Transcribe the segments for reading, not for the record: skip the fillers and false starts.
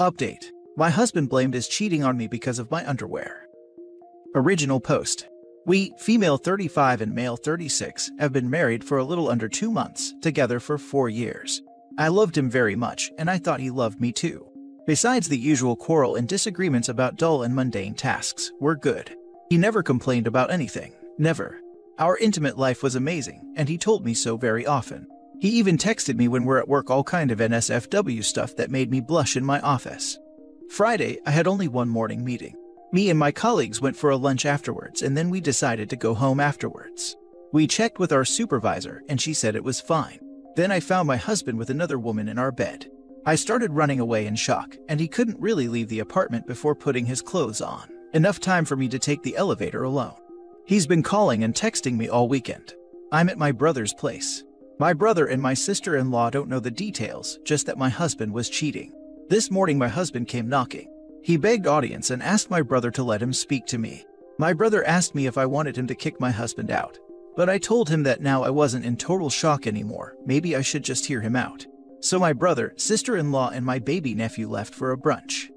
Update. My husband blamed his cheating on me because of my underwear. Original post. We, female 35 and male 36, have been married for a little under 2 months, together for 4 years. I loved him very much, and I thought he loved me too. Besides the usual quarrel and disagreements about dull and mundane tasks, we're good. He never complained about anything. Never. Our intimate life was amazing, and he told me so very often. He even texted me when we're at work all kind of NSFW stuff that made me blush in my office. Friday, I had only one morning meeting. Me and my colleagues went for a lunch afterwards, and then we decided to go home afterwards. We checked with our supervisor, and she said it was fine. Then I found my husband with another woman in our bed. I started running away in shock, and he couldn't really leave the apartment before putting his clothes on. Enough time for me to take the elevator alone. He's been calling and texting me all weekend. I'm at my brother's place. My brother and my sister-in-law don't know the details, just that my husband was cheating. This morning my husband came knocking. He begged audience and asked my brother to let him speak to me. My brother asked me if I wanted him to kick my husband out. But I told him that now I wasn't in total shock anymore, maybe I should just hear him out. So my brother, sister-in-law and my baby nephew left for a brunch.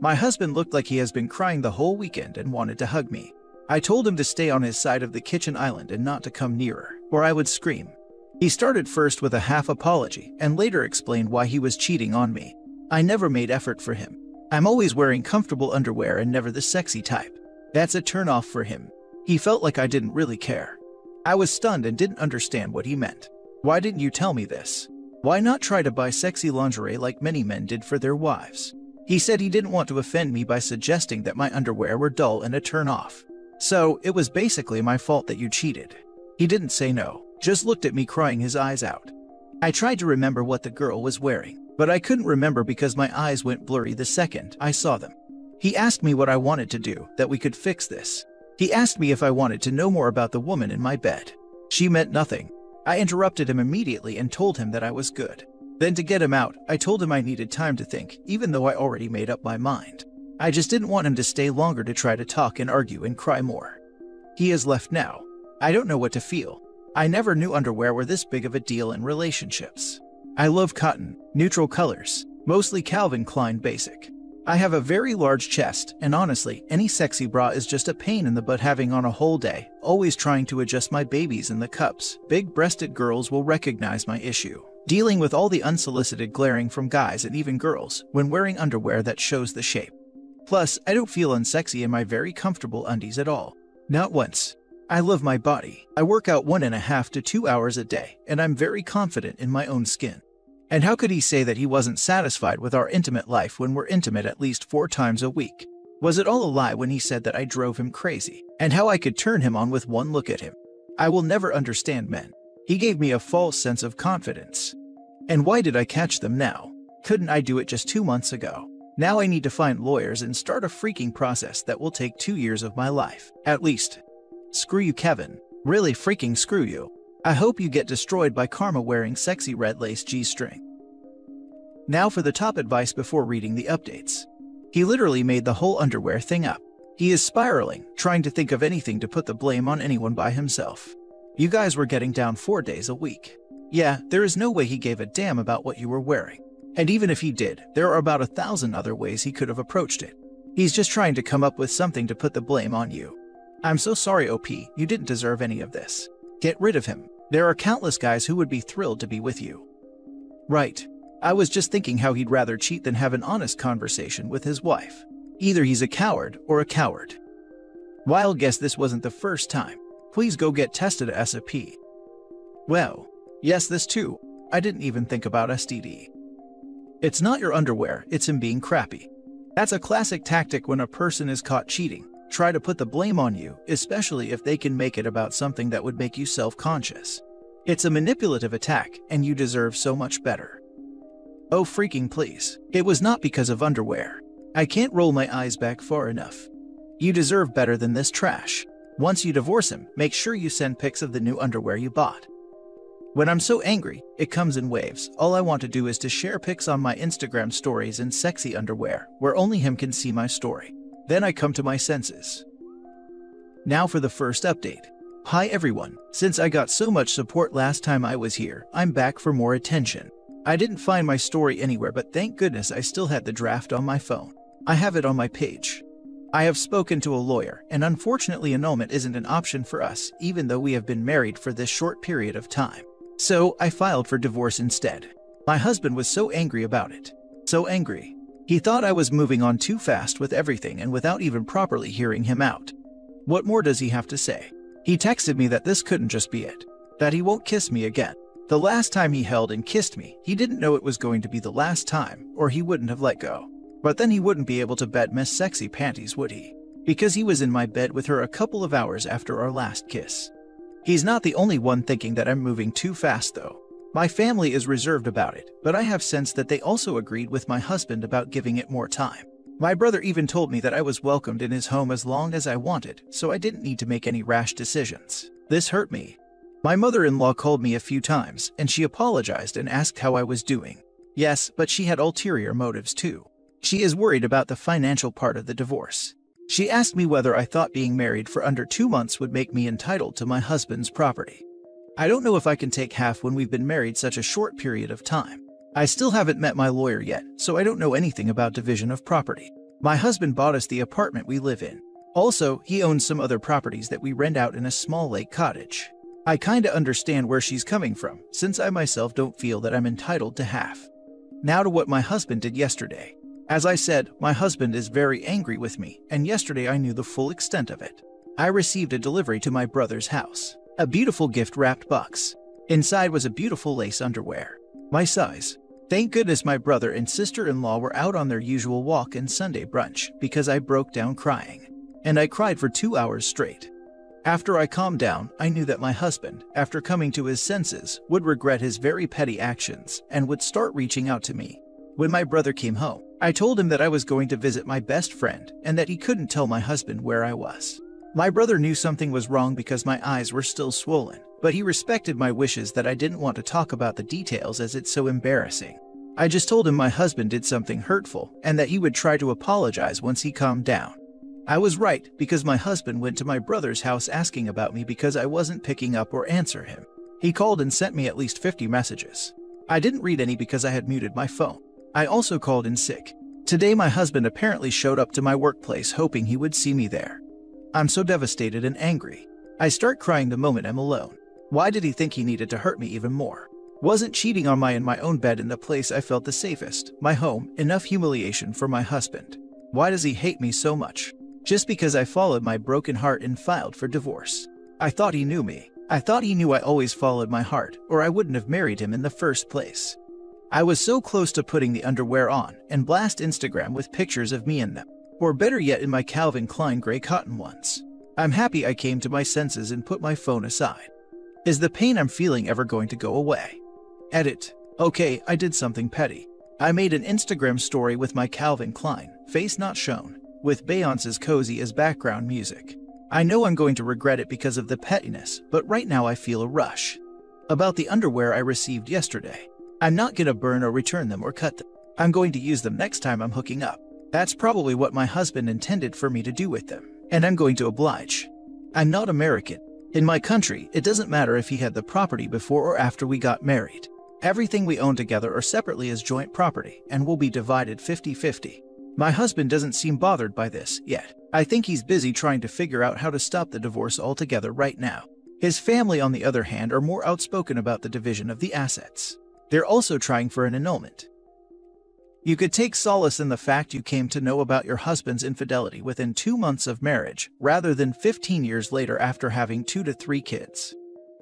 My husband looked like he has been crying the whole weekend and wanted to hug me. I told him to stay on his side of the kitchen island and not to come nearer, or I would scream. He started first with a half apology and later explained why he was cheating on me. I never made effort for him. I'm always wearing comfortable underwear and never the sexy type. That's a turnoff for him. He felt like I didn't really care. I was stunned and didn't understand what he meant. Why didn't you tell me this? Why not try to buy sexy lingerie like many men did for their wives? He said he didn't want to offend me by suggesting that my underwear were dull and a turn-off. So, it was basically my fault that you cheated. He didn't say no, just looked at me crying his eyes out. I tried to remember what the girl was wearing, but I couldn't remember because my eyes went blurry the second I saw them. He asked me what I wanted to do, that we could fix this. He asked me if I wanted to know more about the woman in my bed. She meant nothing. I interrupted him immediately and told him that I was good. Then to get him out, I told him I needed time to think, even though I already made up my mind. I just didn't want him to stay longer to try to talk and argue and cry more. He has left now. I don't know what to feel. I never knew underwear were this big of a deal in relationships. I love cotton, neutral colors, mostly Calvin Klein basic. I have a very large chest, and honestly, any sexy bra is just a pain in the butt having on a whole day, always trying to adjust my babies in the cups. Big-breasted girls will recognize my issue. Dealing with all the unsolicited glaring from guys and even girls when wearing underwear that shows the shape. Plus, I don't feel unsexy in my very comfortable undies at all. Not once. I love my body. I work out 1.5 to 2 hours a day, and I'm very confident in my own skin. And how could he say that he wasn't satisfied with our intimate life when we're intimate at least 4 times a week? Was it all a lie when he said that I drove him crazy, and how I could turn him on with one look at him? I will never understand men. He gave me a false sense of confidence. And why did I catch them now? Couldn't I do it just 2 months ago? Now I need to find lawyers and start a freaking process that will take 2 years of my life, at least. Screw you, Kevin. Really freaking screw you. I hope you get destroyed by karma wearing sexy red lace G-string. Now for the top advice before reading the updates. He literally made the whole underwear thing up. He is spiraling, trying to think of anything to put the blame on anyone by himself. You guys were getting down 4 days a week. Yeah, there is no way he gave a damn about what you were wearing. And even if he did, there are about 1,000 other ways he could have approached it. He's just trying to come up with something to put the blame on you. I'm so sorry, OP, you didn't deserve any of this. Get rid of him. There are countless guys who would be thrilled to be with you. Right. I was just thinking how he'd rather cheat than have an honest conversation with his wife. Either he's a coward or a coward. Wild guess this wasn't the first time. Please go get tested ASAP. Well, yes, this too. I didn't even think about STD. It's not your underwear, it's him being crappy. That's a classic tactic when a person is caught cheating. Try to put the blame on you, especially if they can make it about something that would make you self-conscious. It's a manipulative attack, and you deserve so much better. Oh freaking please. It was not because of underwear. I can't roll my eyes back far enough. You deserve better than this trash. Once you divorce him, make sure you send pics of the new underwear you bought. When I'm so angry, it comes in waves. All I want to do is to share pics on my Instagram stories in sexy underwear, where only him can see my story. Then I come to my senses. Now for the first update. Hi everyone, since I got so much support last time I was here, I'm back for more attention. I didn't find my story anywhere, but thank goodness I still had the draft on my phone. I have it on my page. I have spoken to a lawyer, and unfortunately annulment isn't an option for us, even though we have been married for this short period of time. So, I filed for divorce instead. My husband was so angry about it. So angry. He thought I was moving on too fast with everything and without even properly hearing him out. What more does he have to say? He texted me that this couldn't just be it. That he won't kiss me again. The last time he held and kissed me, he didn't know it was going to be the last time, or he wouldn't have let go. But then he wouldn't be able to bet Miss Sexy Panties, would he? Because he was in my bed with her a couple of hours after our last kiss. He's not the only one thinking that I'm moving too fast though. My family is reserved about it, but I have sensed that they also agreed with my husband about giving it more time. My brother even told me that I was welcomed in his home as long as I wanted, so I didn't need to make any rash decisions. This hurt me. My mother-in-law called me a few times, and she apologized and asked how I was doing. Yes, but she had ulterior motives too. She is worried about the financial part of the divorce. She asked me whether I thought being married for under 2 months would make me entitled to my husband's property. I don't know if I can take half when we've been married such a short period of time. I still haven't met my lawyer yet, so I don't know anything about division of property. My husband bought us the apartment we live in. Also, he owns some other properties that we rent out in a small lake cottage. I kinda understand where she's coming from, since I myself don't feel that I'm entitled to half. Now to what my husband did yesterday. As I said, my husband is very angry with me, and yesterday I knew the full extent of it. I received a delivery to my brother's house. A beautiful gift-wrapped box. Inside was a beautiful lace underwear. My size. Thank goodness my brother and sister-in-law were out on their usual walk and Sunday brunch, because I broke down crying. And I cried for 2 hours straight. After I calmed down, I knew that my husband, after coming to his senses, would regret his very petty actions, and would start reaching out to me. When my brother came home, I told him that I was going to visit my best friend, and that he couldn't tell my husband where I was. My brother knew something was wrong because my eyes were still swollen, but he respected my wishes that I didn't want to talk about the details as it's so embarrassing. I just told him my husband did something hurtful, and that he would try to apologize once he calmed down. I was right, because my husband went to my brother's house asking about me because I wasn't picking up or answer him. He called and sent me at least 50 messages. I didn't read any because I had muted my phone. I also called in sick. Today my husband apparently showed up to my workplace hoping he would see me there. I'm so devastated and angry. I start crying the moment I'm alone. Why did he think he needed to hurt me even more? Wasn't cheating on me in my own bed in the place I felt the safest, my home, enough humiliation for my husband? Why does he hate me so much? Just because I followed my broken heart and filed for divorce. I thought he knew me. I thought he knew I always followed my heart, or I wouldn't have married him in the first place. I was so close to putting the underwear on and blast Instagram with pictures of me in them, or better yet in my Calvin Klein gray cotton ones. I'm happy I came to my senses and put my phone aside. Is the pain I'm feeling ever going to go away? Edit. Okay, I did something petty. I made an Instagram story with my Calvin Klein, face not shown, with Beyoncé's Cozy as background music. I know I'm going to regret it because of the pettiness, but right now I feel a rush. About the underwear I received yesterday. I'm not gonna burn or return them or cut them. I'm going to use them next time I'm hooking up. That's probably what my husband intended for me to do with them, and I'm going to oblige. I'm not American. In my country, it doesn't matter if he had the property before or after we got married. Everything we own together or separately is joint property and will be divided 50-50. My husband doesn't seem bothered by this yet. I think he's busy trying to figure out how to stop the divorce altogether right now. His family, on the other hand, are more outspoken about the division of the assets. They're also trying for an annulment. You could take solace in the fact you came to know about your husband's infidelity within 2 months of marriage, rather than 15 years later after having 2 to 3 kids.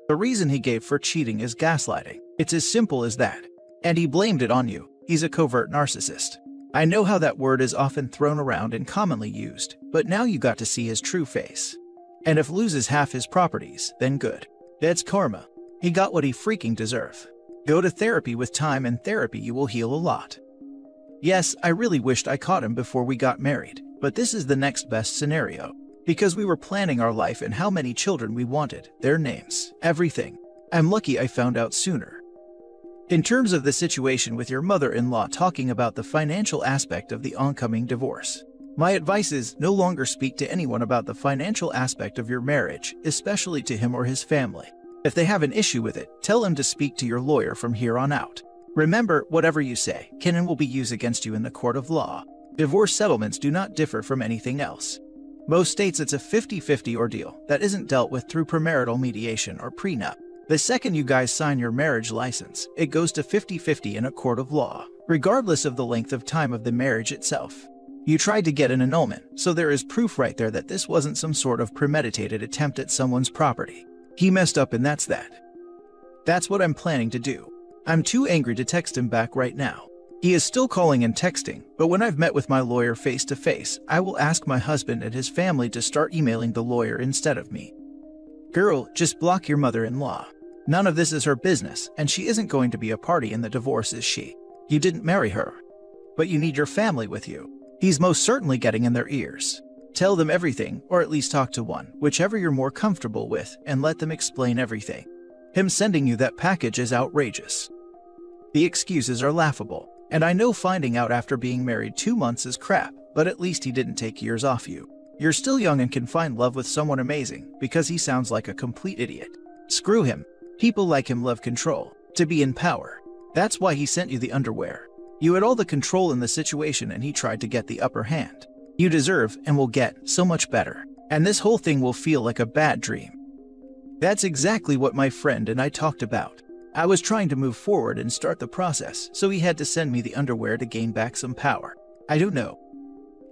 The reason he gave for cheating is gaslighting. It's as simple as that. And he blamed it on you. He's a covert narcissist. I know how that word is often thrown around and commonly used, but now you got to see his true face. And if loses half his properties, then good. That's karma. He got what he freaking deserved. Go to therapy. With time and therapy, you will heal a lot. Yes, I really wished I caught him before we got married, but this is the next best scenario. Because we were planning our life and how many children we wanted, their names, everything. I'm lucky I found out sooner. In terms of the situation with your mother-in-law talking about the financial aspect of the oncoming divorce, my advice is no longer speak to anyone about the financial aspect of your marriage, especially to him or his family. If they have an issue with it, tell him to speak to your lawyer from here on out. Remember, whatever you say, can and will be used against you in the court of law. Divorce settlements do not differ from anything else. Most states it's a 50-50 ordeal that isn't dealt with through premarital mediation or prenup. The second you guys sign your marriage license, it goes to 50-50 in a court of law, regardless of the length of time of the marriage itself. You tried to get an annulment, so there is proof right there that this wasn't some sort of premeditated attempt at someone's property. He messed up and that's that. That's what I'm planning to do. I'm too angry to text him back right now. He is still calling and texting, but when I've met with my lawyer face to face, I will ask my husband and his family to start emailing the lawyer instead of me. Girl, just block your mother-in-law. None of this is her business, and she isn't going to be a party in the divorce, is she? You didn't marry her. But you need your family with you. He's most certainly getting in their ears. Tell them everything, or at least talk to one, whichever you're more comfortable with, and let them explain everything. Him sending you that package is outrageous. The excuses are laughable, and I know finding out after being married 2 months is crap, but at least he didn't take years off you. You're still young and can find love with someone amazing, because he sounds like a complete idiot. Screw him. People like him love control, to be in power. That's why he sent you the underwear. You had all the control in the situation and he tried to get the upper hand. You deserve, and will get, so much better. And this whole thing will feel like a bad dream. That's exactly what my friend and I talked about. I was trying to move forward and start the process, so he had to send me the underwear to gain back some power. I don't know.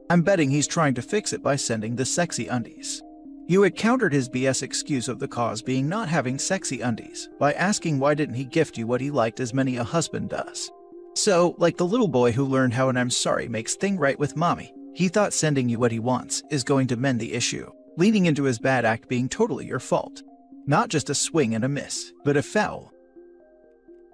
I'm betting he's trying to fix it by sending the sexy undies. You had countered his BS excuse of the cause being not having sexy undies by asking why didn't he gift you what he liked as many a husband does. So, like the little boy who learned how an I'm sorry makes thing right with mommy, he thought sending you what he wants is going to mend the issue, leading into his bad act being totally your fault. Not just a swing and a miss, but a foul.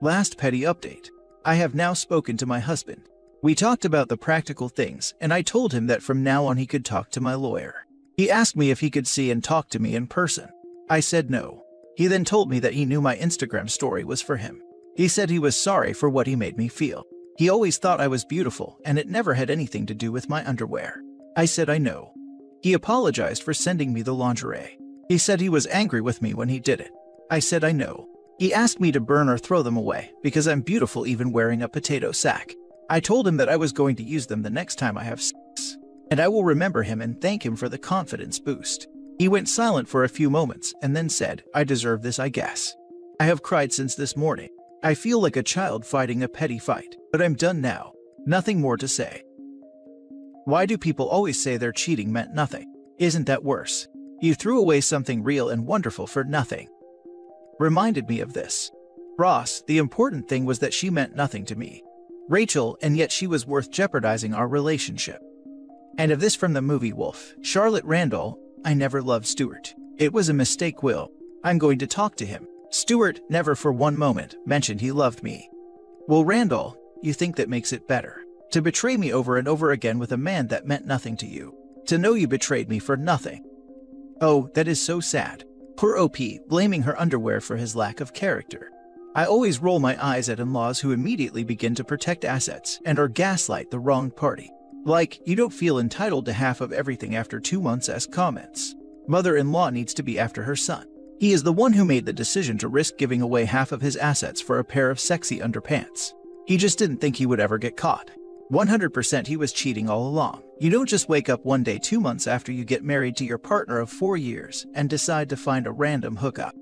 Last petty update. I have now spoken to my husband. We talked about the practical things, and I told him that from now on he could talk to my lawyer. He asked me if he could see and talk to me in person. I said no. He then told me that he knew my Instagram story was for him. He said he was sorry for what he made me feel. He always thought I was beautiful, and it never had anything to do with my underwear. I said I know. He apologized for sending me the lingerie. He said he was angry with me when he did it. I said I know. He asked me to burn or throw them away, because I'm beautiful even wearing a potato sack. I told him that I was going to use them the next time I have sex, and I will remember him and thank him for the confidence boost. He went silent for a few moments and then said, I deserve this, I guess. I have cried since this morning. I feel like a child fighting a petty fight, but I'm done now. Nothing more to say. Why do people always say their cheating meant nothing? Isn't that worse? You threw away something real and wonderful for nothing. Reminded me of this. Ross, the important thing was that she meant nothing to me. Rachel, and yet she was worth jeopardizing our relationship. And of this from the movie Wolf, Charlotte Randall, I never loved Stuart. It was a mistake, Will. I'm going to talk to him. Stuart, never for one moment, mentioned he loved me. Well, Randall, you think that makes it better. To betray me over and over again with a man that meant nothing to you. To know you betrayed me for nothing. Oh, that is so sad. Poor OP, blaming her underwear for his lack of character. I always roll my eyes at in-laws who immediately begin to protect assets and or gaslight the wrong party. Like, you don't feel entitled to half of everything after 2 months as comments. Mother-in-law needs to be after her son. He is the one who made the decision to risk giving away half of his assets for a pair of sexy underpants. He just didn't think he would ever get caught. 100% he was cheating all along. You don't just wake up one day 2 months after you get married to your partner of 4 years and decide to find a random hookup.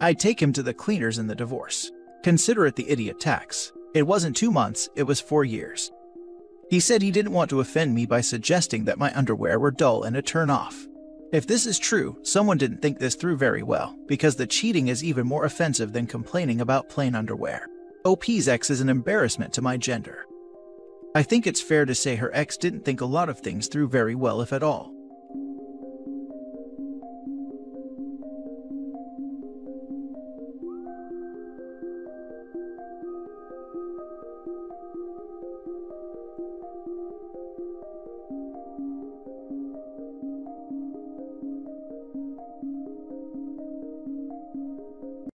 I'd take him to the cleaners in the divorce. Consider it the idiot tax. It wasn't 2 months, it was 4 years. He said he didn't want to offend me by suggesting that my underwear were dull and a turn-off. If this is true, someone didn't think this through very well, because the cheating is even more offensive than complaining about plain underwear. OP's ex is an embarrassment to my gender. I think it's fair to say her ex didn't think a lot of things through very well, if at all.